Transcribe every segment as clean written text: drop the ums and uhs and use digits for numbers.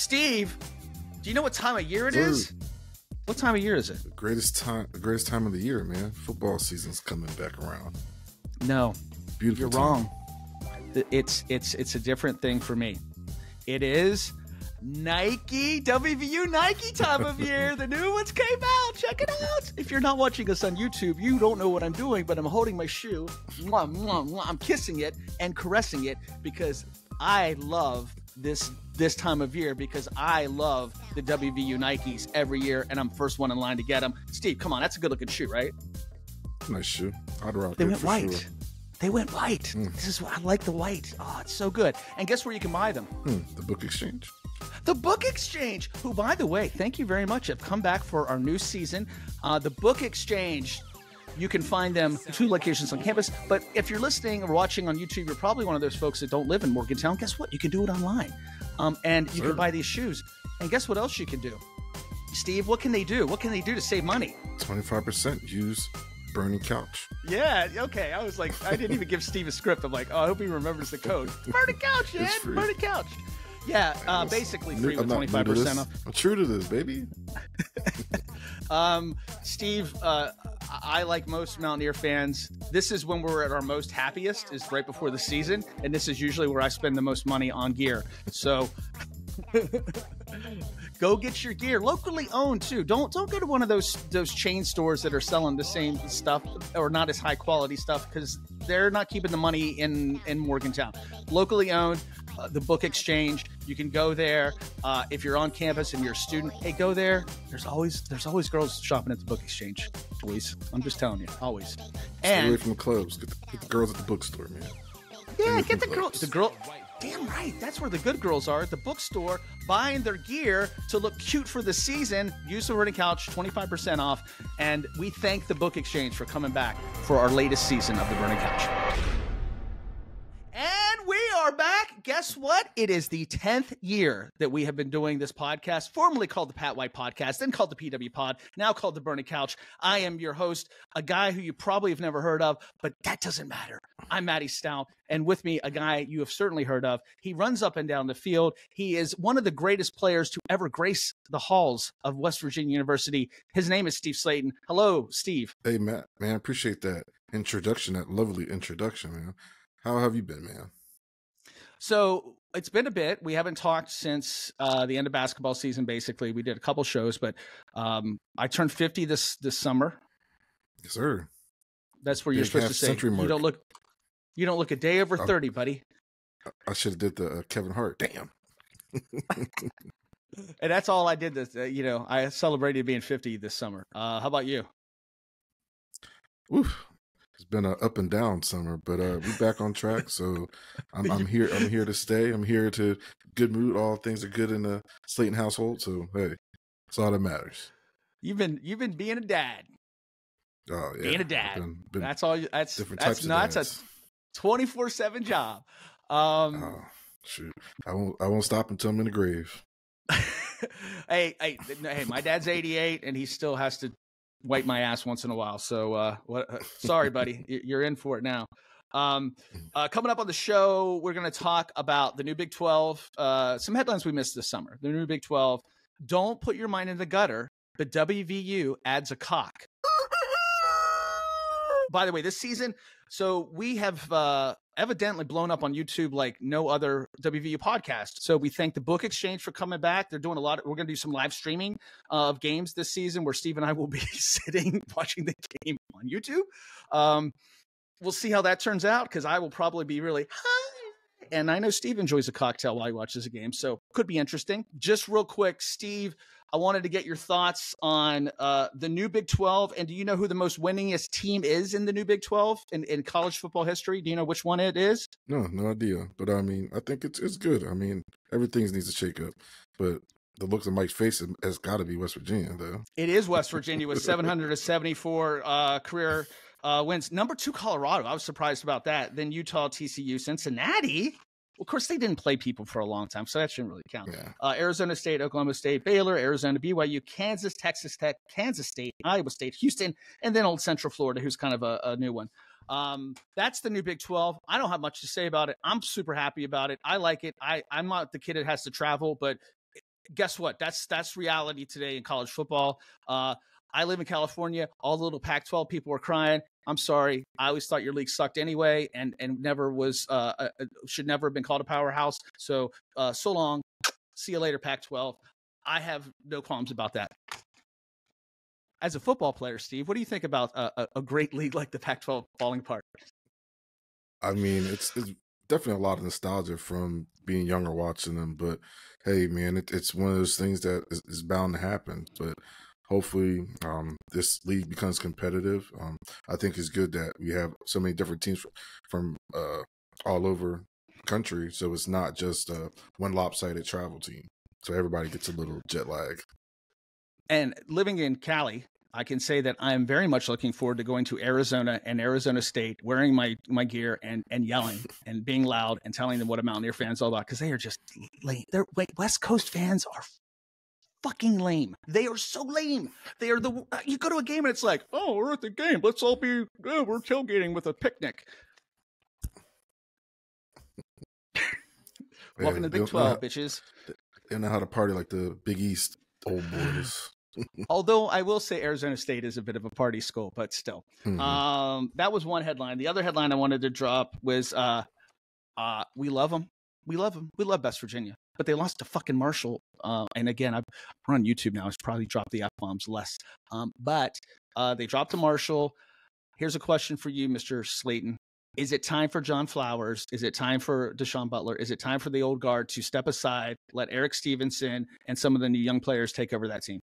Steve, do you know what time of year it is? What time of year is it? The greatest time of the year, man. Football season's coming back around. No, beautiful. You're wrong. It's a different thing for me. It is Nike, WVU Nike time of year. The new ones came out. Check it out. If you're not watching us on YouTube, you don't know what I'm doing, but I'm holding my shoe. Mwah, mwah, mwah. I'm kissing it and caressing it because I love this time of year, because I love the WVU Nikes every year, and I'm first one in line to get them. Steve, come on. That's a good-looking shoe, right? Nice shoe. I'd rock it. They went white. Sure. They went white. Mm. This is why I like the white. Oh, it's so good. And guess where you can buy them? The Book Exchange. The Book Exchange, who, by the way, thank you very much. I've come back for our new season. The Book Exchange, you can find them 2 locations on campus. But if you're listening or watching on YouTube, you're probably one of those folks that don't live in Morgantown. Guess what? You can do it online. And you can buy these shoes. And guess what else you can do? Steve, what can they do? What can they do to save money? 25% use Burning Couch. Yeah, okay. I was like, I didn't even give Steve a script. I'm like, oh, I hope he remembers the code. Burning Couch, man. Burning Couch. Yeah, basically free with 25% off. I'm true to this, baby. Steve, I like most Mountaineer fans, this is when we're at our most happiest, is right before the season, and this is usually where I spend the most money on gear. So go get your gear, locally owned too. Don't go to one of those chain stores that are selling the same stuff or not as high quality stuff, because they're not keeping the money in Morgantown. Locally owned. The Book Exchange, you can go there. If you're on campus and you're a student, hey, go there. There's always girls shopping at the Book Exchange. Always. I'm just telling you, always. And stay away from the clubs. Get the girls at the bookstore, man. Yeah, get the girls. Damn right. That's where the good girls are, at the bookstore, buying their gear to look cute for the season. Use the Burning Couch, 25% off. And we thank the Book Exchange for coming back for our latest season of the Burning Couch. And we are back. Guess what? It is the 10th year that we have been doing this podcast, formerly called the Pat White Podcast, then called the PW Pod, now called the Burning Couch. I am your host, a guy who you probably have never heard of, but that doesn't matter. I'm Matty Stout, and with me, a guy you have certainly heard of. He runs up and down the field. He is one of the greatest players to ever grace the halls of West Virginia University. His name is Steve Slaton. Hello, Steve. Hey, Matt. Man, I appreciate that introduction, that lovely introduction, man. How have you been, man? So it's been a bit. We haven't talked since the end of basketball season, basically. We did a couple shows, but I turned 50 this summer. Yes, sir. That's where you're supposed to say, you don't look a day over 30, buddy. I should have did the Kevin Hart. Damn. And that's all I did. I celebrated being 50 this summer. How about you? Oof. It's been an up and down summer, but we're back on track. So I'm here. I'm here to stay. I'm here to good mood. All things are good in the Slaton household. So hey, that's all that matters. You've been being a dad. Oh yeah, being a dad. Been that's all. That's 24/7 job. Oh shoot! I won't stop until I'm in the grave. hey! My dad's 88, and he still has to wipe my ass once in a while. So sorry, buddy, you're in for it now. Coming up on the show, we're going to talk about the new Big 12, some headlines we missed this summer. The new Big 12, don't put your mind in the gutter, but WVU adds a cock. By the way, this season, so we have evidently blown up on YouTube like no other WVU podcast. So we thank the Book Exchange for coming back. They're doing a lot. We're going to do some live streaming of games this season, where Steve and I will be sitting watching the game on YouTube. We'll see how that turns out, because I will probably be really high. And I know Steve enjoys a cocktail while he watches a game, so could be interesting. Just real quick, Steve, I wanted to get your thoughts on the new Big 12. And do you know who the most winningest team is in the new Big 12 in college football history? Do you know which one it is? No idea. But I mean, I think it's good. I mean, everything needs to shake up. But the looks of Mike's face has got to be West Virginia, though. It is West Virginia with 774 career wins. Number 2, Colorado. I was surprised about that. Then Utah, TCU, Cincinnati. Of course, they didn't play people for a long time, so that shouldn't really count. Yeah. Arizona State, Oklahoma State, Baylor, Arizona, BYU, Kansas, Texas Tech, Kansas State, Iowa State, Houston, and then old Central Florida, who's kind of a new one. That's the new Big 12. I don't have much to say about it. I'm super happy about it. I like it. I'm not the kid that has to travel, but guess what? That's reality today in college football. I live in California. All the little Pac-12 people were crying. I'm sorry. I always thought your league sucked anyway, and never was should never have been called a powerhouse. So so long. See you later, Pac-12. I have no qualms about that. As a football player, Steve, what do you think about a great league like the Pac-12 falling apart? I mean, it's definitely a lot of nostalgia from being younger watching them, but hey, man, it's one of those things that is bound to happen. But hopefully this league becomes competitive. I think it's good that we have so many different teams from all over the country, so it's not just one lopsided travel team. So everybody gets a little jet lag. And living in Cali, I can say that I am very much looking forward to going to Arizona and Arizona State, wearing my gear and yelling and being loud and telling them what a Mountaineer fan's all about, because they are just lame. West Coast fans are fucking lame. They are so lame. They are you go to a game and it's like, oh, we're at the game. Let's all be good. We're tailgating with a picnic. Welcome to the Big 12, bitches. They don't know how to party like the Big East old boys. Although I will say Arizona State is a bit of a party school, but still. Mm-hmm. That was one headline. The other headline I wanted to drop was we love them. We love them. We love West Virginia, but they lost to fucking Marshall. And again, we're on YouTube now. I should probably drop the F-bombs less. But they dropped to Marshall. Here's a question for you, Mr. Slaton. Is it time for John Flowers? Is it time for Deshaun Butler? Is it time for the old guard to step aside, let Eric Stevenson and some of the new young players take over that team?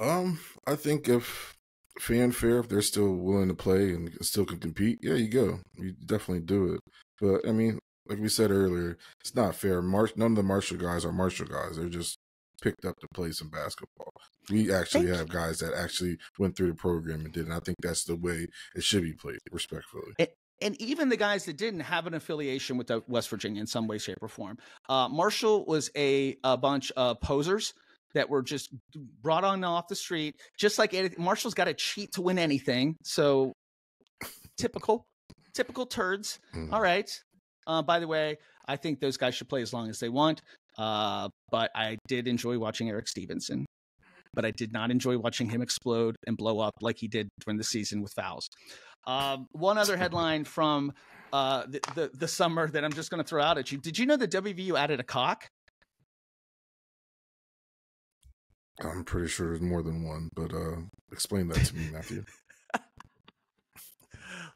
I think if fanfare, if they're still willing to play and still can compete, yeah, you go. You definitely do it. But I mean, like we said earlier, it's not fair. None of the Marshall guys are Marshall guys. They're just picked up to play some basketball. We actually have guys that actually went through the program and did, and I think that's the way it should be played, respectfully. And even the guys that didn't have an affiliation with West Virginia in some way, shape, or form. Marshall was a bunch of posers that were just brought on off the street, just like anything. Marshall's got to cheat to win anything. So typical turds. Mm. All right. By the way, I think those guys should play as long as they want. But I did enjoy watching Eric Stevenson, but I did not enjoy watching him explode and blow up like he did during the season with fouls. One other headline from the summer that I'm just going to throw out at you. Did you know that WVU added a cock? I'm pretty sure there's more than one, but explain that to me, Matthew.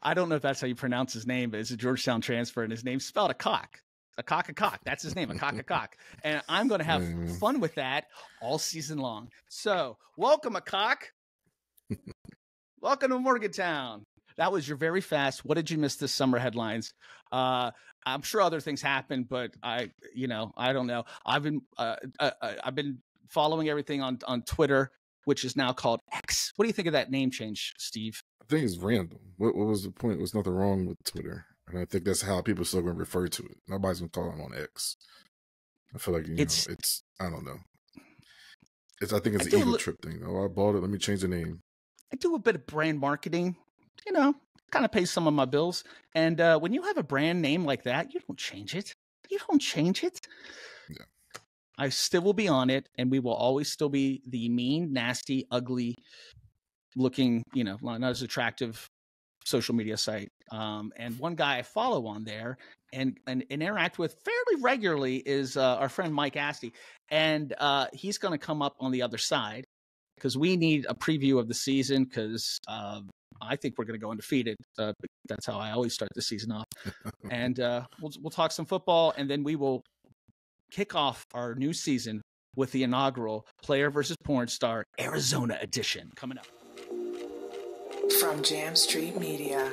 I don't know if that's how you pronounce his name, but it's a Georgetown transfer, and his name's spelled a cock. A cock, a cock. That's his name, a cock, a cock. And I'm going to have fun with that all season long. So welcome, a cock. Welcome to Morgantown. That was your very fast what did you miss this summer headlines. I'm sure other things happened, but I don't know. I've been following everything on Twitter, which is now called X. What do you think of that name change, Steve? I think it's random. What was the point? There's nothing wrong with Twitter. And I think that's how people are still going to refer to it. Nobody's going to call it on X. I feel like, it's I don't know. I think it's an ego trip thing. Oh, I bought it. Let me change the name. I do a bit of brand marketing, kind of pays some of my bills. And when you have a brand name like that, you don't change it. Yeah. I still will be on it, and we will always still be the mean, nasty, ugly looking, not as attractive social media site. And one guy I follow on there and interact with fairly regularly is our friend Mike Astie. And he's going to come up on the other side because we need a preview of the season because I think we're going to go undefeated. That's how I always start the season off. And we'll talk some football, and then we will kick off our new season with the inaugural Player versus Porn Star Arizona edition coming up. From Jam Street Media.